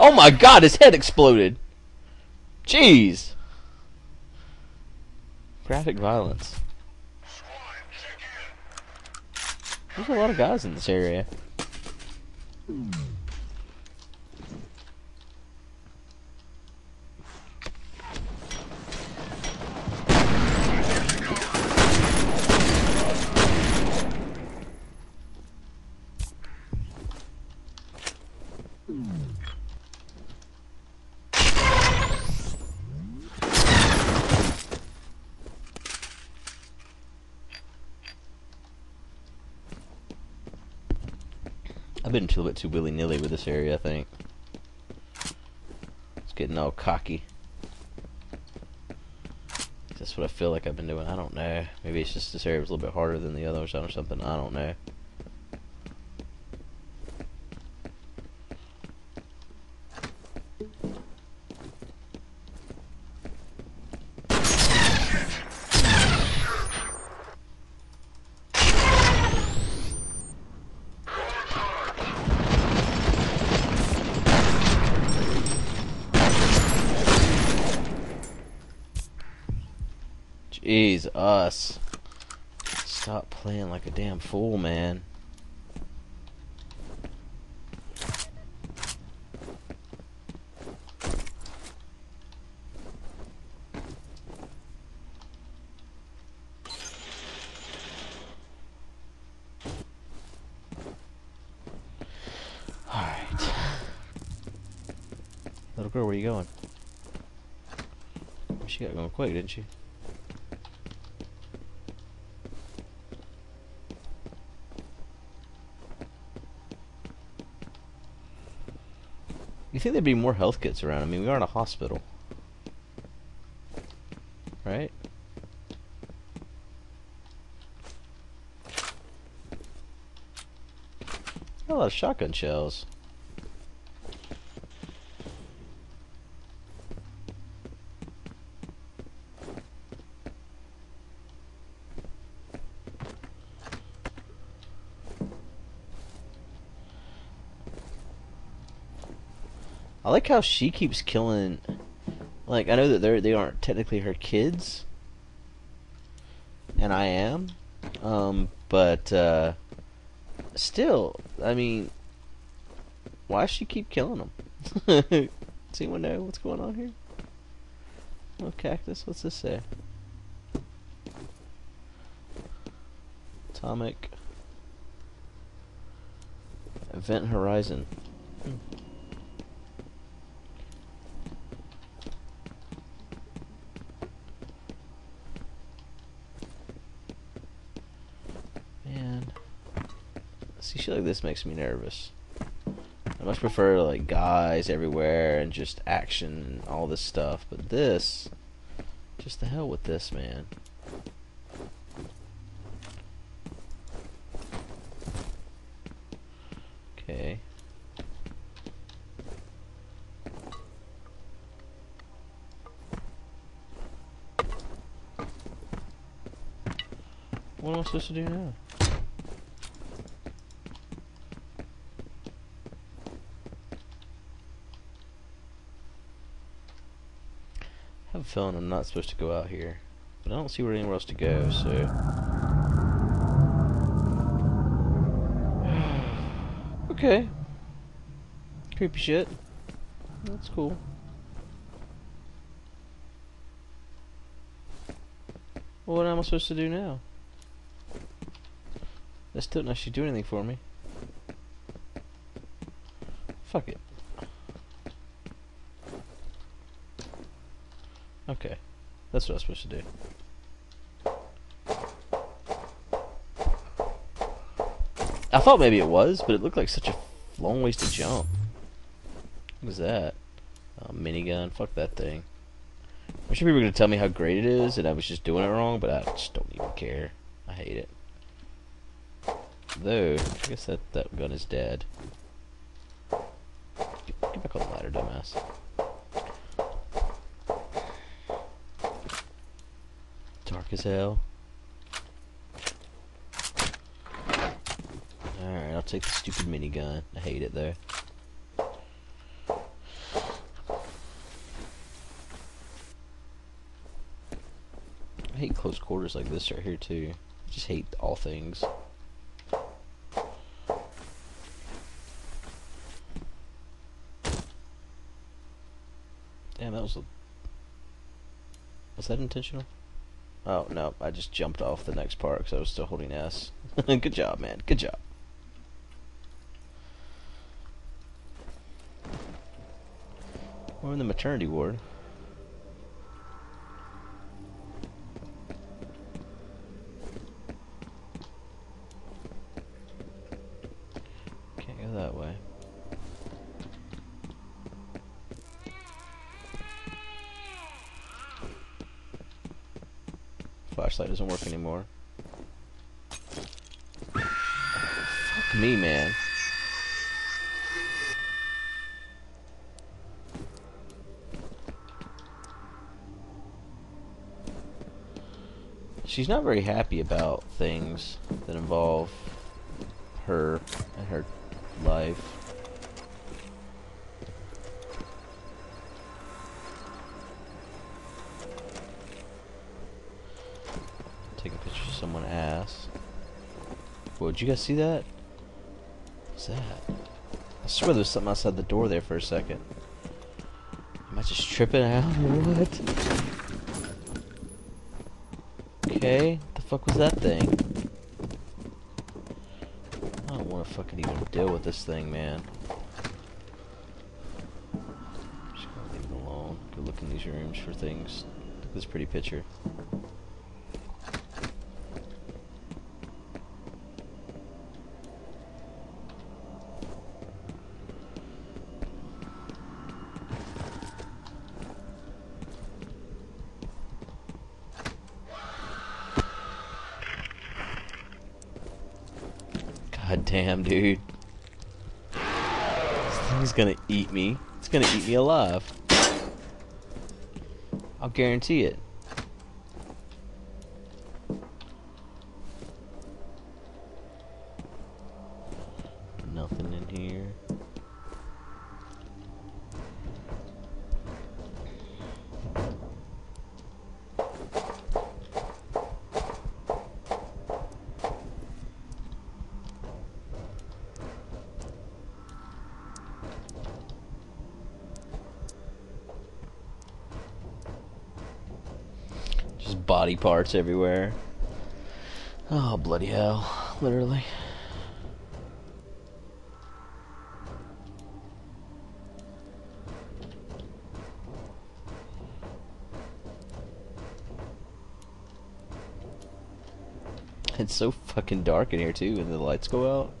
Oh my god, his head exploded. Jeez. Graphic violence. There's a lot of guys in this area. I've been a little bit too willy-nilly with this area, I think. It's getting all cocky. Is this what I feel like I've been doing? I don't know. Maybe it's just this area was a little bit harder than the others or something. I don't know. Jeez, us. Stop playing like a damn fool, man. Alright. Little girl, where you going? She got going quick, didn't she? You think there'd be more health kits around? I mean, we are in a hospital, right? Got a lot of shotgun shells. I like how she keeps killing, like, I know that they aren't technically her kids, and I am, but, still, I mean, why does she keep killing them? Does anyone know what's going on here? Oh, cactus, what's this say? Atomic Event Horizon. See, shit like this makes me nervous. I much prefer, like, guys everywhere and just action and all this stuff, but this, just the hell with this, man. Okay. What am I supposed to do now? I have a feeling I'm not supposed to go out here, but I don't see anywhere else to go, so... okay. Creepy shit. That's cool. Well, what am I supposed to do now? That still didn't actually do anything for me. Fuck it. Okay, that's what I was supposed to do. I thought maybe it was, but it looked like such a long ways to jump. What was that? Oh, minigun, fuck that thing. I'm sure people were going to tell me how great it is, and I was just doing it wrong, but I just don't even care. I hate it. Though, I guess that gun is dead. Get back on the ladder, dumbass. As hell. Alright, I'll take the stupid minigun. I hate it though. I hate close quarters like this right here too. I just hate all things. Damn, that was a... Was that intentional? Oh, no, I just jumped off the next part because I was still holding S. Good job, man. Good job. We're in the maternity ward. Can't go that way. Flashlight doesn't work anymore. Oh, fuck me, man. She's not very happy about things that involve her and her life. Take a picture of someone's ass. Whoa, did you guys see that? What's that? I swear there's something outside the door there for a second. Am I just tripping out or what? Okay, the fuck was that thing? I don't want to fucking even deal with this thing, man. I'm just gonna leave it alone. Go look in these rooms for things. Look at this pretty picture. God damn, dude. This thing's gonna eat me. It's gonna eat me alive. I'll guarantee it. Nothing in here. Body parts everywhere. Oh, bloody hell. Literally. It's so fucking dark in here, too, and the lights go out.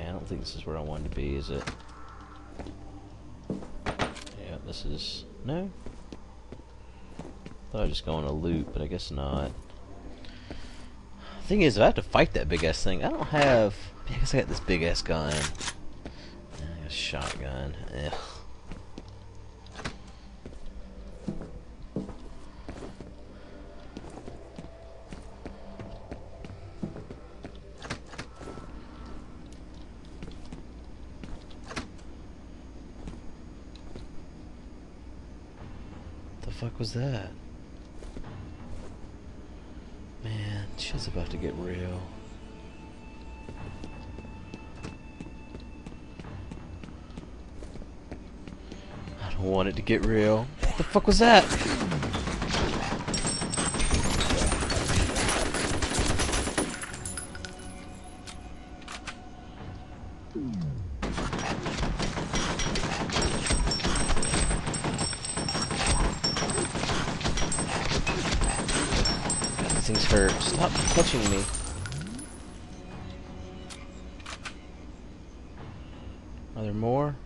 I don't think this is where I wanted to be, is it? Yeah, this is... No? I thought I was just going to loop, but I guess not. The thing is, if I have to fight that big-ass thing, I don't have... I guess I got this big-ass gun. I got a shotgun. Ugh. What the fuck was that? Man, shit's about to get real. I don't want it to get real. What the fuck was that? Things hurt. Stop touching me. Are there more?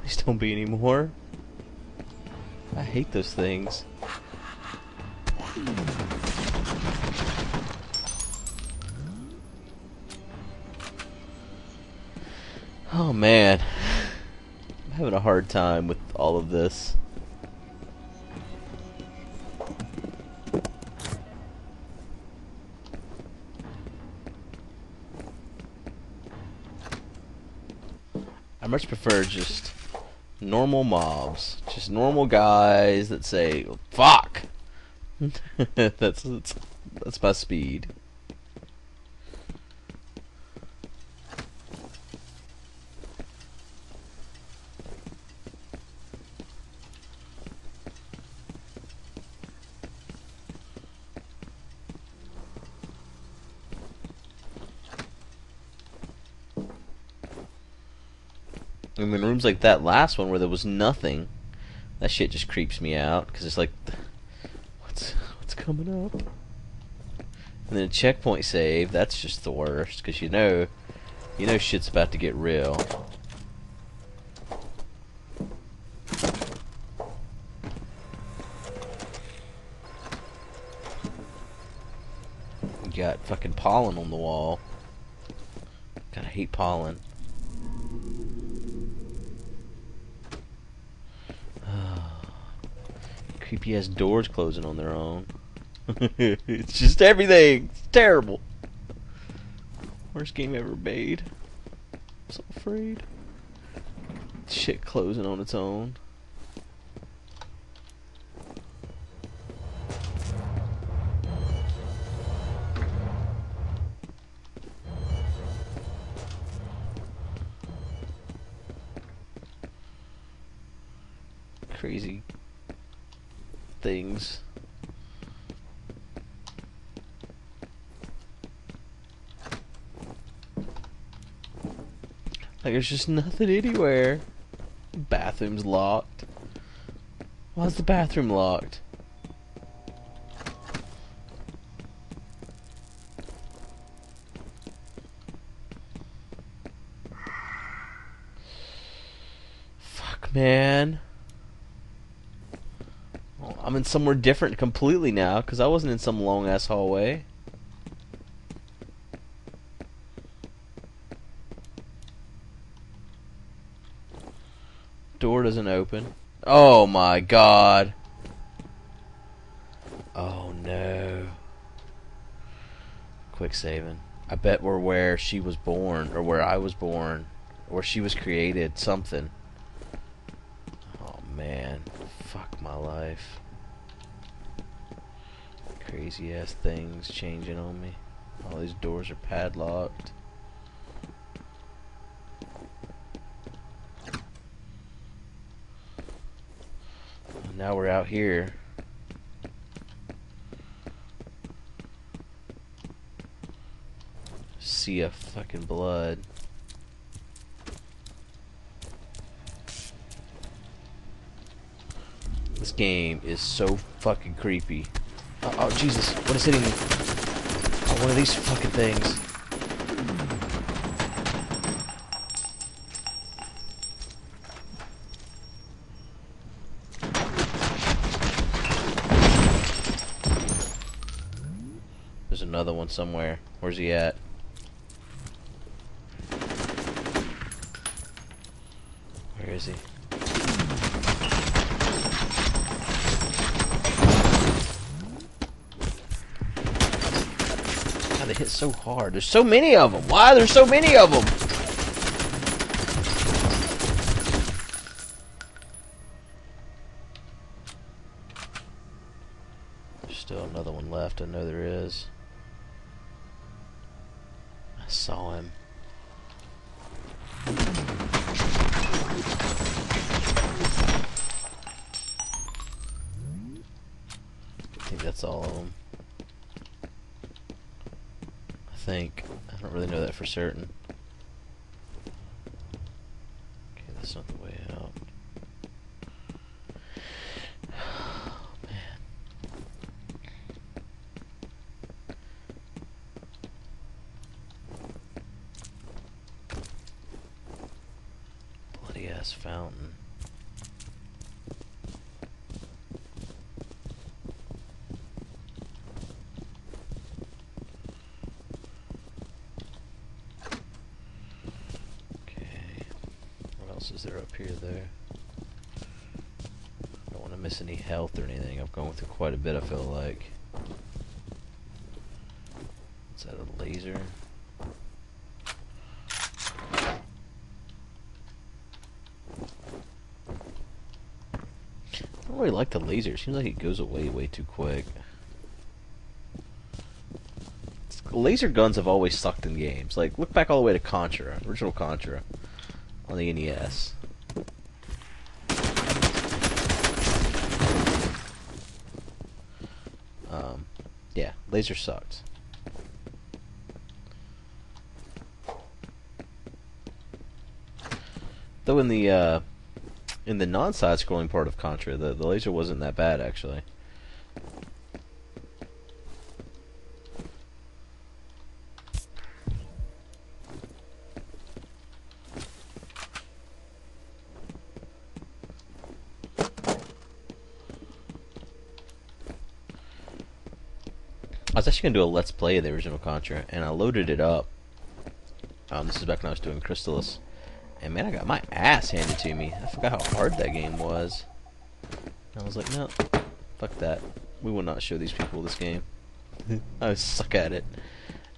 Please don't be any more. I hate those things. Oh man. I'm having a hard time with all of this. I much prefer just normal mobs. Just normal guys that say, fuck! that's my speed. And then rooms like that last one where there was nothing, that shit just creeps me out, because it's like, what's coming up? And then a checkpoint save, that's just the worst, because you know shit's about to get real. You got fucking pollen on the wall. God, I hate pollen. Creepy ass doors closing on their own. It's just everything. It's terrible. Worst game ever made. I'm so afraid. Shit closing on its own. Crazy things. Like, there's just nothing anywhere. Bathroom's locked. Why is the bathroom locked? Fuck, man. I'm in somewhere different completely now, because I wasn't in some long ass hallway. Door doesn't open. Oh my god. Oh no. Quick saving. I bet we're where she was born, or where I was born, or where she was created, something. Oh man. Fuck my life. Crazy ass things changing on me. All these doors are padlocked. And now we're out here. Sea of fucking blood. This game is so fucking creepy. Oh, Jesus, what is hitting me? Oh, one of these fucking things. There's another one somewhere. Where's he at? Where is he? They hit so hard. There's so many of them. Why are there so many of them? There's still another one left. I know there is. I saw him. I think that's all of them. I don't really know that for certain. Okay, that's not the way out. Oh, man. Bloody ass fountain. Is there up here there? I don't want to miss any health or anything. I've gone through quite a bit, I feel like. Is that a laser? don't really like the laser. It seems like it goes away way too quick. Laser guns have always sucked in games. Like, look back all the way to Contra, original Contra, on the NES. Yeah, laser sucked. Though in the non-side scrolling part of Contra, the laser wasn't that bad actually. I was actually going to do a Let's Play of the original Contra, and I loaded it up. This is back when I was doing Crystalis. And man, I got my ass handed to me. I forgot how hard that game was. And I was like, no, fuck that. We will not show these people this game. I suck at it.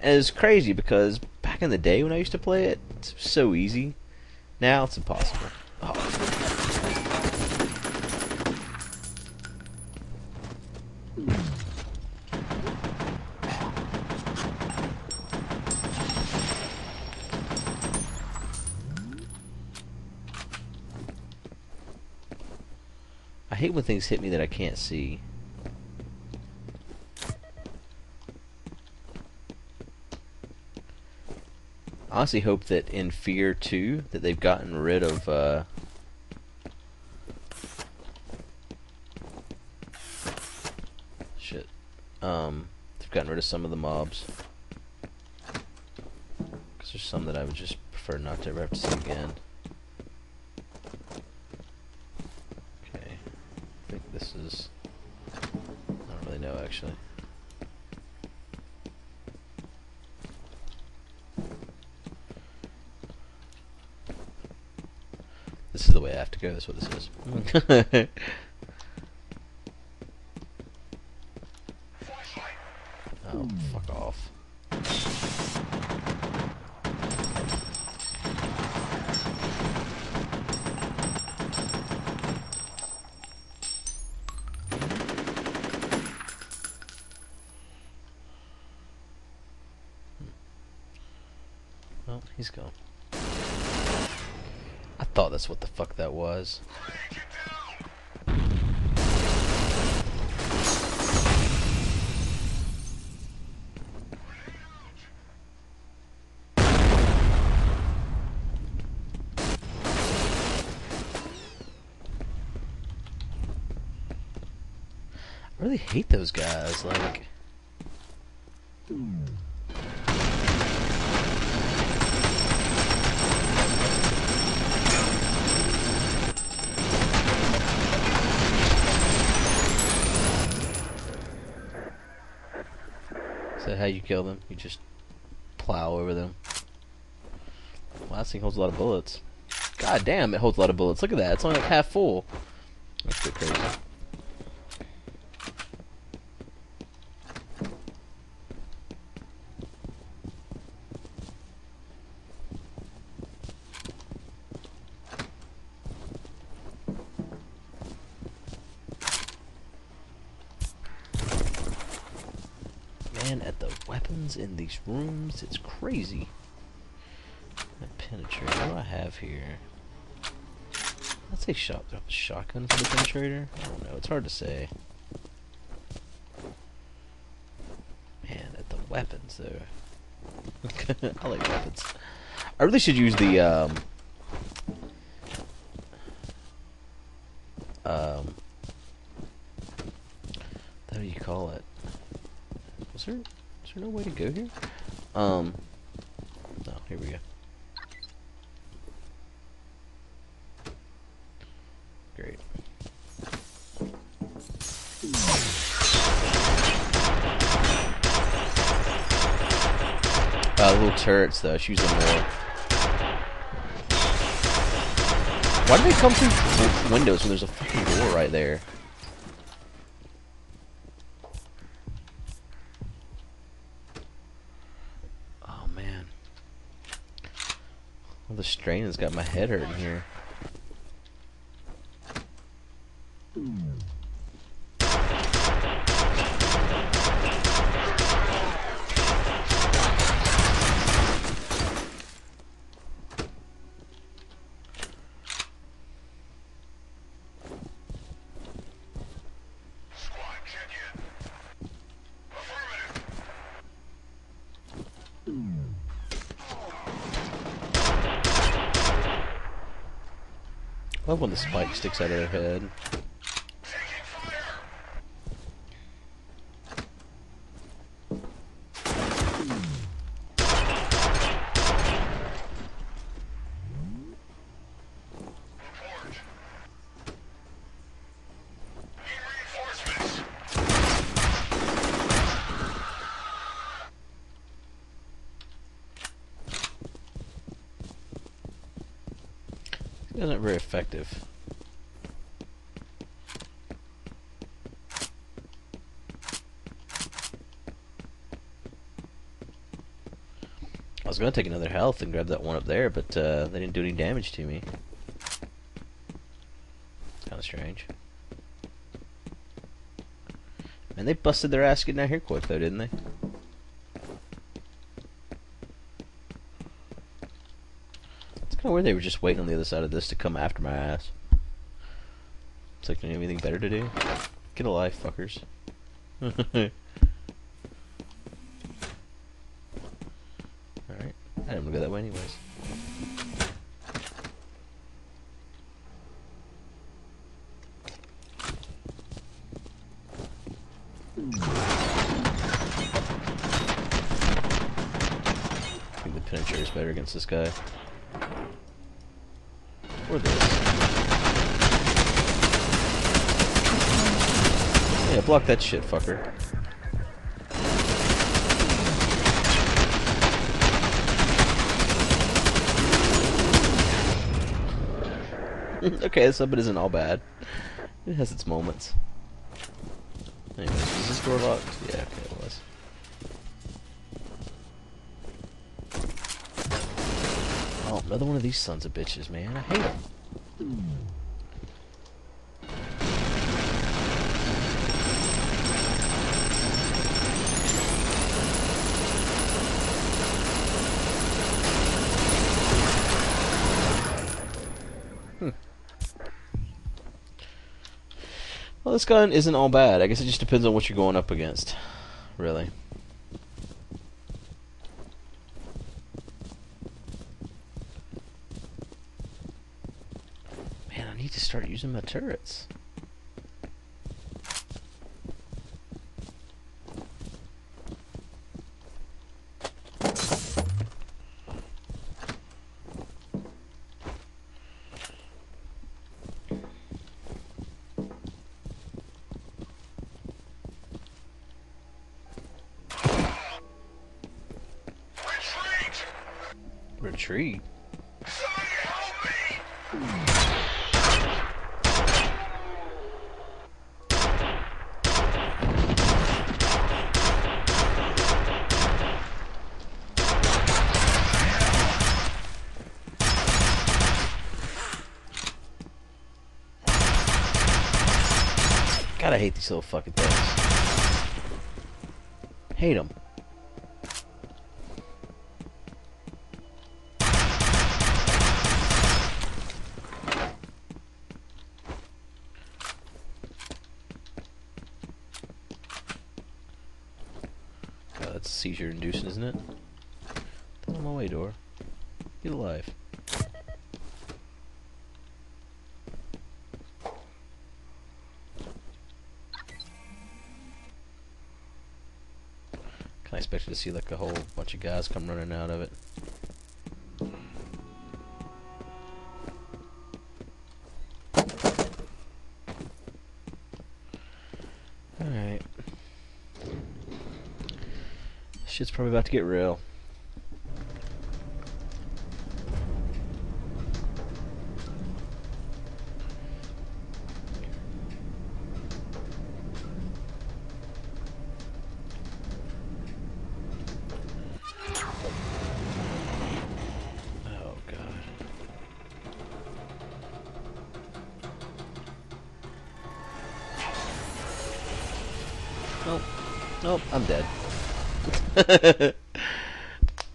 And it's crazy because back in the day when I used to play it, it's so easy. Now it's impossible. Oh. I hate when things hit me that I can't see. I honestly hope that in Fear 2 that they've gotten rid of shit. They've gotten rid of some of the mobs. Because there's some that I would just prefer not to ever have to see again. This is... I don't really know, actually. This is the way I have to go, that's what this is. Oh, fuck off. He's gone. I thought that's what the fuck that was. I really hate those guys, like... Is that how you kill them? You just plow over them. Well, that thing holds a lot of bullets. God damn, it holds a lot of bullets. Look at that. It's only like half full. That's pretty crazy. At the weapons in these rooms, it's crazy. That penetrator, what do I have here? I'd say shotgun for the penetrator? I don't know, it's hard to say. Man, at the weapons though. I like weapons. I really should use the what do you call it? Is there no way to go here? No, here we go. Great. Little turrets though, I should use them more. Why do they come through windows when there's a fucking door right there? All the strain has got my head hurting here. I love when the spike sticks out of their head. Isn't very effective. I was gonna take another health and grab that one up there, but they didn't do any damage to me. Kind of strange. Man, they busted their ass getting out here quick though, didn't they? I don't know where they were just waiting on the other side of this to come after my ass. It's like, do you have anything better to do? Get a life, fuckers. Alright. I didn't want to go that way anyways. I think the penetrator is better against this guy. Or this. Yeah, block that shit, fucker. Okay, this sub isn't all bad. It has its moments. Anyways, is this door locked? Yeah, okay, it was. Another one of these sons of bitches, man. I hate them. Well, this gun isn't all bad. I guess it just depends on what you're going up against, really. To start using my turrets. Retreat. God, I hate these little fucking things. Hate them. God, that's seizure inducing, isn't it? Get on my way, door. Get alive. I expected to see like a whole bunch of guys come running out of it. Alright. Shit's probably about to get real. Nope. Nope, I'm dead.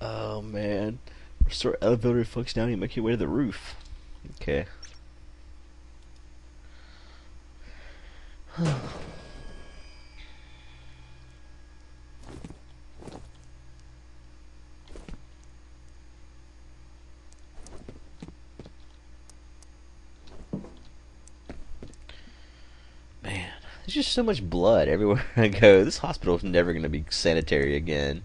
Oh, man. Restore elevator functionality and make your way to the roof. Okay. Man, there's just so much blood everywhere I go. This hospital is never going to be sanitary again.